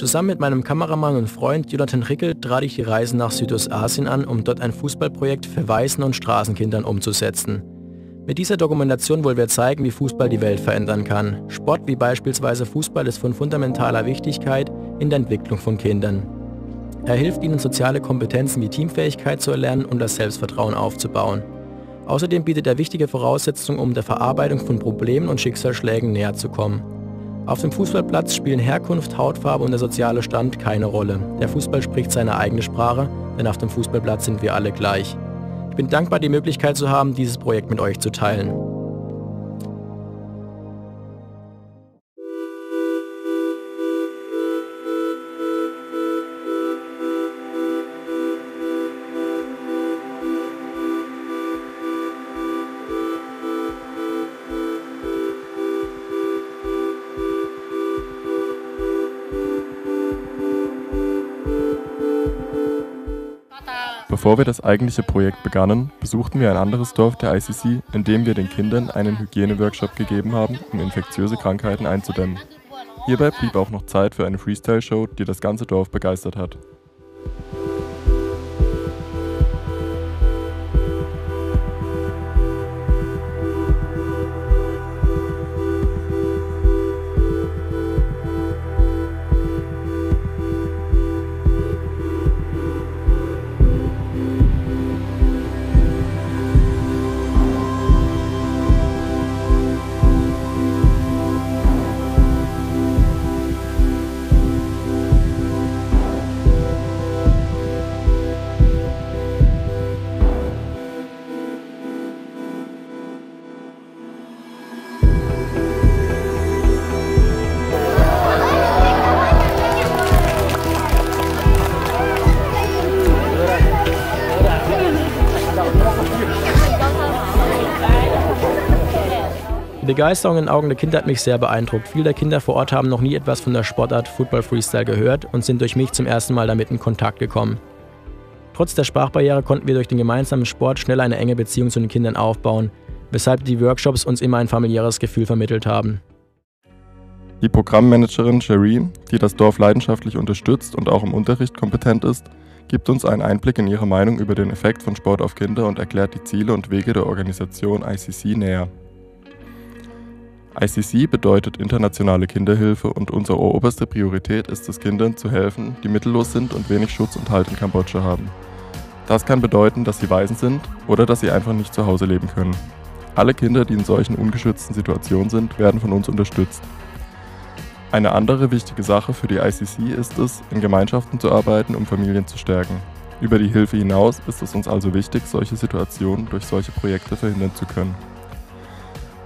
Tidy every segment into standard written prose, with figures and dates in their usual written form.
Zusammen mit meinem Kameramann und Freund Jonathan Rickel trat ich die Reisen nach Südostasien an, um dort ein Fußballprojekt für Waisen- und Straßenkindern umzusetzen. Mit dieser Dokumentation wollen wir zeigen, wie Fußball die Welt verändern kann. Sport wie beispielsweise Fußball ist von fundamentaler Wichtigkeit in der Entwicklung von Kindern. Er hilft ihnen, soziale Kompetenzen wie Teamfähigkeit zu erlernen und das Selbstvertrauen aufzubauen. Außerdem bietet er wichtige Voraussetzungen, um der Verarbeitung von Problemen und Schicksalsschlägen näher zu kommen. Auf dem Fußballplatz spielen Herkunft, Hautfarbe und der soziale Stand keine Rolle. Der Fußball spricht seine eigene Sprache, denn auf dem Fußballplatz sind wir alle gleich. Ich bin dankbar, die Möglichkeit zu haben, dieses Projekt mit euch zu teilen. Bevor wir das eigentliche Projekt begannen, besuchten wir ein anderes Dorf der ICC, in dem wir den Kindern einen Hygieneworkshop gegeben haben, um infektiöse Krankheiten einzudämmen. Hierbei blieb auch noch Zeit für eine Freestyle-Show, die das ganze Dorf begeistert hat. Die Begeisterung in den Augen der Kinder hat mich sehr beeindruckt. Viele der Kinder vor Ort haben noch nie etwas von der Sportart Football Freestyle gehört und sind durch mich zum ersten Mal damit in Kontakt gekommen. Trotz der Sprachbarriere konnten wir durch den gemeinsamen Sport schnell eine enge Beziehung zu den Kindern aufbauen, weshalb die Workshops uns immer ein familiäres Gefühl vermittelt haben. Die Programmmanagerin Cherie, die das Dorf leidenschaftlich unterstützt und auch im Unterricht kompetent ist, gibt uns einen Einblick in ihre Meinung über den Effekt von Sport auf Kinder und erklärt die Ziele und Wege der Organisation ICC näher. ICC bedeutet internationale Kinderhilfe und unsere oberste Priorität ist es, Kindern zu helfen, die mittellos sind und wenig Schutz und Halt in Kambodscha haben. Das kann bedeuten, dass sie Waisen sind oder dass sie einfach nicht zu Hause leben können. Alle Kinder, die in solchen ungeschützten Situationen sind, werden von uns unterstützt. Eine andere wichtige Sache für die ICC ist es, in Gemeinschaften zu arbeiten, um Familien zu stärken. Über die Hilfe hinaus ist es uns also wichtig, solche Situationen durch solche Projekte verhindern zu können.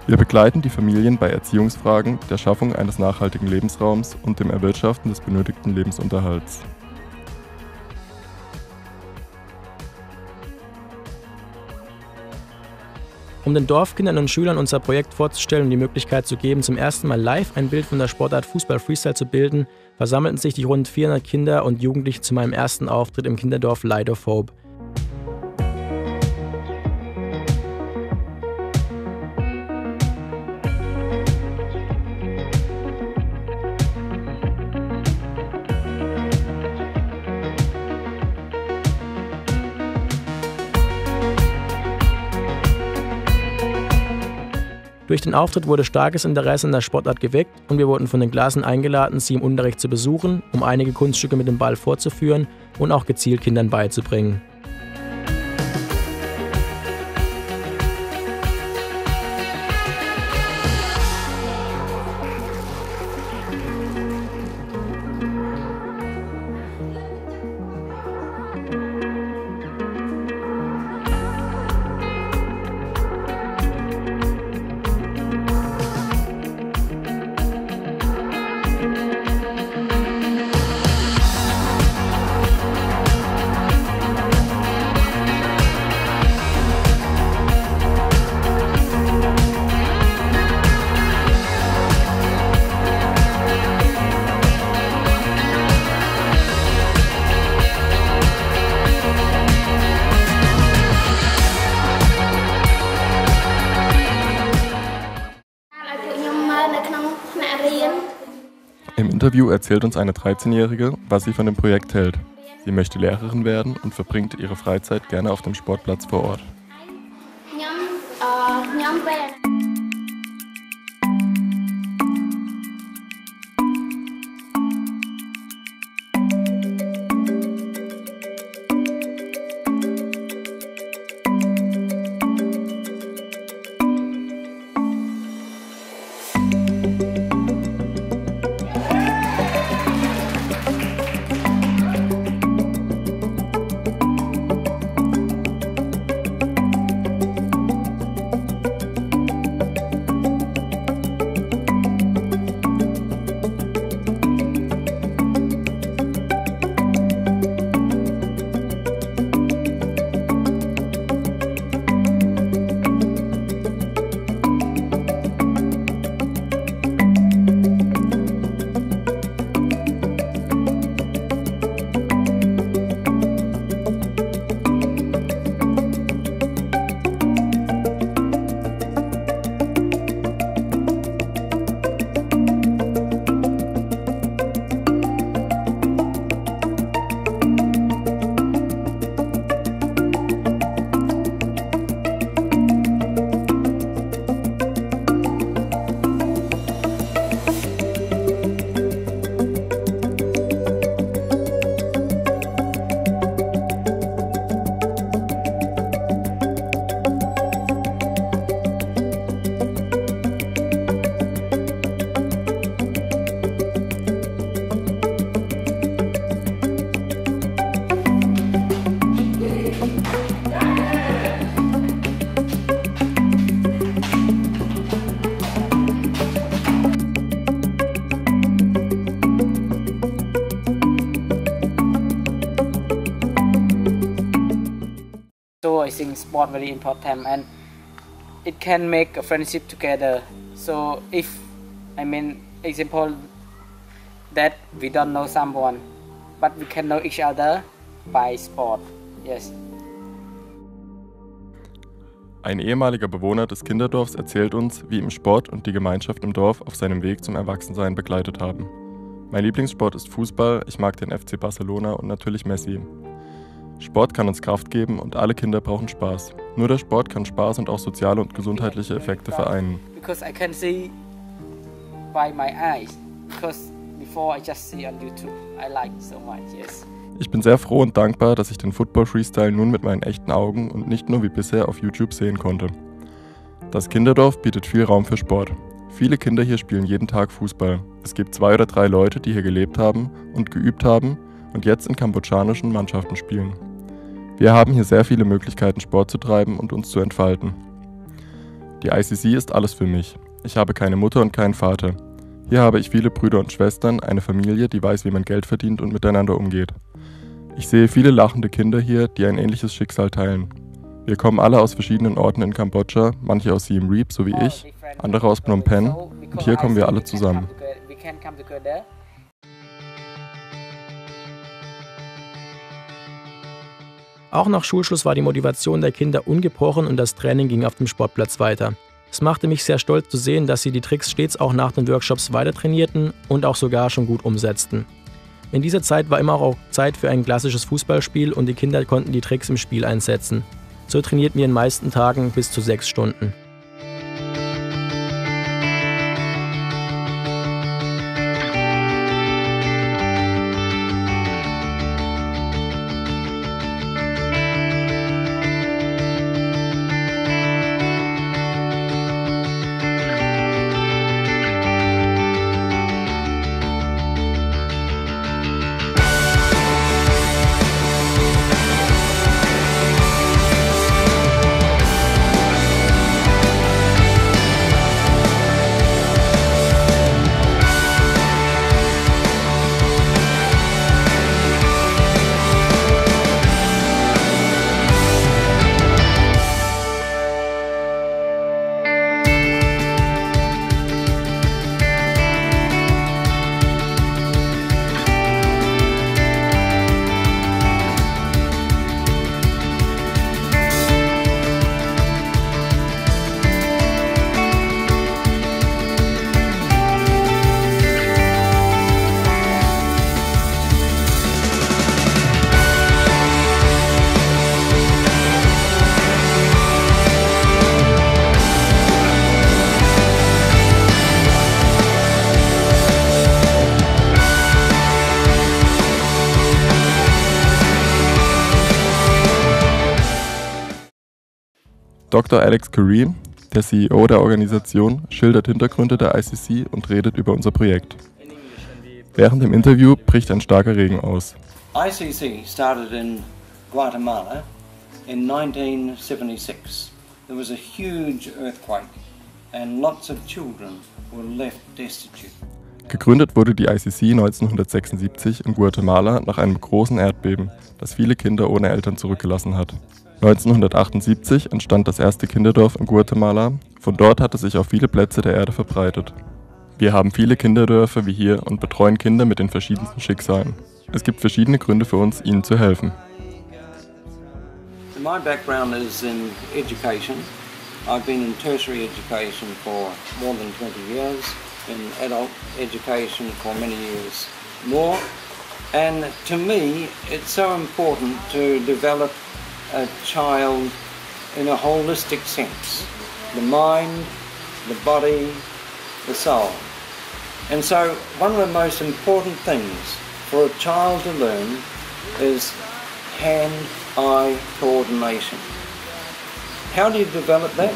Wir begleiten die Familien bei Erziehungsfragen, der Schaffung eines nachhaltigen Lebensraums und dem Erwirtschaften des benötigten Lebensunterhalts. Um den Dorfkindern und Schülern unser Projekt vorzustellen und die Möglichkeit zu geben, zum ersten Mal live ein Bild von der Sportart Fußball Freestyle zu bilden, versammelten sich die rund 400 Kinder und Jugendlichen zu meinem ersten Auftritt im Kinderdorf Light of Hope. Durch den Auftritt wurde starkes Interesse an der Sportart geweckt und wir wurden von den Klassen eingeladen, sie im Unterricht zu besuchen, um einige Kunststücke mit dem Ball vorzuführen und auch gezielt Kindern beizubringen. Im Interview erzählt uns eine 13-Jährige, was sie von dem Projekt hält. Sie möchte Lehrerin werden und verbringt ihre Freizeit gerne auf dem Sportplatz vor Ort. I think sport very important and it can make a friendship together. So if example that we don't know someone, but we can know each other by sport. Yes. Ein ehemaliger Bewohner des Kinderdorfs erzählt uns, wie ihm Sport und die Gemeinschaft im Dorf auf seinem Weg zum Erwachsensein begleitet haben. Mein Lieblingssport ist Fußball, ich mag den FC Barcelona und natürlich Messi. Sport kann uns Kraft geben und alle Kinder brauchen Spaß. Nur der Sport kann Spaß und auch soziale und gesundheitliche Effekte vereinen. Because I can see by my eyes. Because before I just see on YouTube. I like it so much, yes. Ich bin sehr froh und dankbar, dass ich den Football Freestyle nun mit meinen echten Augen und nicht nur wie bisher auf YouTube sehen konnte. Das Kinderdorf bietet viel Raum für Sport. Viele Kinder hier spielen jeden Tag Fußball. Es gibt 2 oder 3 Leute, die hier gelebt haben und geübt haben und jetzt in kambodschanischen Mannschaften spielen. Wir haben hier sehr viele Möglichkeiten, Sport zu treiben und uns zu entfalten. Die ICC ist alles für mich. Ich habe keine Mutter und keinen Vater. Hier habe ich viele Brüder und Schwestern, eine Familie, die weiß, wie man Geld verdient und miteinander umgeht. Ich sehe viele lachende Kinder hier, die ein ähnliches Schicksal teilen. Wir kommen alle aus verschiedenen Orten in Kambodscha, manche aus Siem Reap, so wie ich, andere aus Phnom Penh, und hier kommen wir alle zusammen. Auch nach Schulschluss war die Motivation der Kinder ungebrochen und das Training ging auf dem Sportplatz weiter. Es machte mich sehr stolz zu sehen, dass sie die Tricks stets auch nach den Workshops weiter trainierten und auch sogar schon gut umsetzten. In dieser Zeit war immer auch Zeit für ein klassisches Fußballspiel und die Kinder konnten die Tricks im Spiel einsetzen. So trainierten wir in den meisten Tagen bis zu 6 Stunden. Dr. Alex Karim, der CEO der Organisation, schildert Hintergründe der ICC und redet über unser Projekt. Während dem Interview bricht ein starker Regen aus. ICC started in Guatemala in 1976. There was a huge earthquake and lots of children were left destitute. Gegründet wurde die ICC 1976 in Guatemala nach einem großen Erdbeben, das viele Kinder ohne Eltern zurückgelassen hat. 1978 entstand das erste Kinderdorf in Guatemala. Von dort hat es sich auf viele Plätze der Erde verbreitet. Wir haben viele Kinderdörfer wie hier und betreuen Kinder mit den verschiedensten Schicksalen. Es gibt verschiedene Gründe für uns, ihnen zu helfen. My background is in education. I've been in tertiary education for more than 20 years, in adult education for many years more. And to me, it's so important to develop a child in a holistic sense, the mind, the body, the soul. And so one of the most important things for a child to learn is hand-eye coordination. How do you develop that?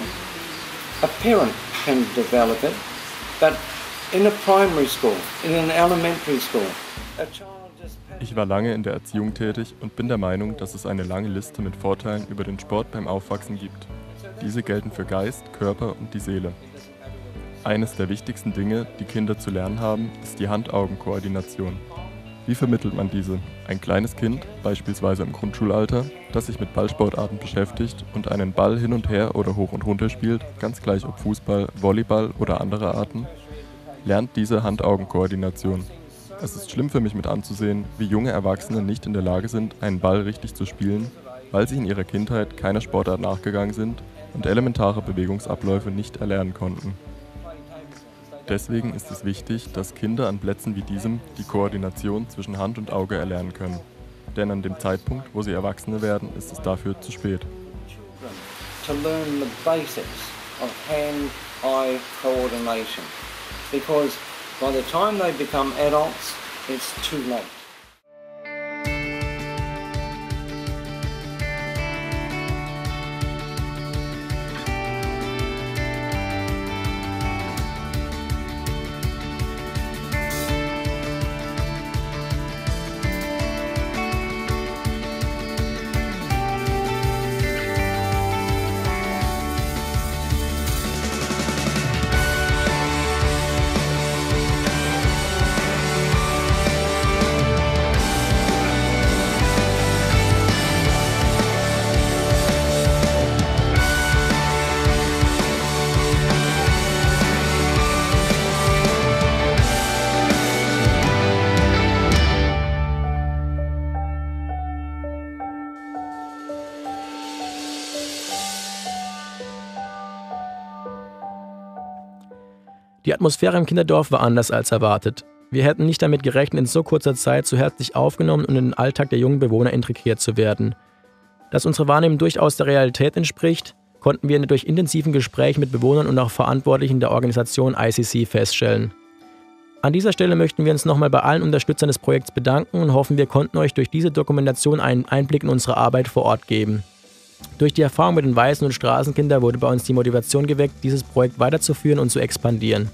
A parent can develop it, but in a primary school, in an elementary school, a child. Ich war lange in der Erziehung tätig und bin der Meinung, dass es eine lange Liste mit Vorteilen über den Sport beim Aufwachsen gibt. Diese gelten für Geist, Körper und die Seele. Eines der wichtigsten Dinge, die Kinder zu lernen haben, ist die Hand-Augen-Koordination. Wie vermittelt man diese? Ein kleines Kind, beispielsweise im Grundschulalter, das sich mit Ballsportarten beschäftigt und einen Ball hin und her oder hoch und runter spielt, ganz gleich ob Fußball, Volleyball oder andere Arten, lernt diese Hand-Augen-Koordination. Es ist schlimm für mich mit anzusehen, wie junge Erwachsene nicht in der Lage sind, einen Ball richtig zu spielen, weil sie in ihrer Kindheit keiner Sportart nachgegangen sind und elementare Bewegungsabläufe nicht erlernen konnten. Deswegen ist es wichtig, dass Kinder an Plätzen wie diesem die Koordination zwischen Hand und Auge erlernen können. Denn an dem Zeitpunkt, wo sie Erwachsene werden, ist es dafür zu spät. To learn the basics of hand-eye coordination, because by the time they become adults, it's too late. Die Atmosphäre im Kinderdorf war anders als erwartet. Wir hätten nicht damit gerechnet, in so kurzer Zeit so herzlich aufgenommen und in den Alltag der jungen Bewohner integriert zu werden. Dass unsere Wahrnehmung durchaus der Realität entspricht, konnten wir durch intensiven Gespräche mit Bewohnern und auch Verantwortlichen der Organisation ICC feststellen. An dieser Stelle möchten wir uns nochmal bei allen Unterstützern des Projekts bedanken und hoffen, wir konnten euch durch diese Dokumentation einen Einblick in unsere Arbeit vor Ort geben. Durch die Erfahrung mit den Waisenkind- und Straßenkindern wurde bei uns die Motivation geweckt, dieses Projekt weiterzuführen und zu expandieren.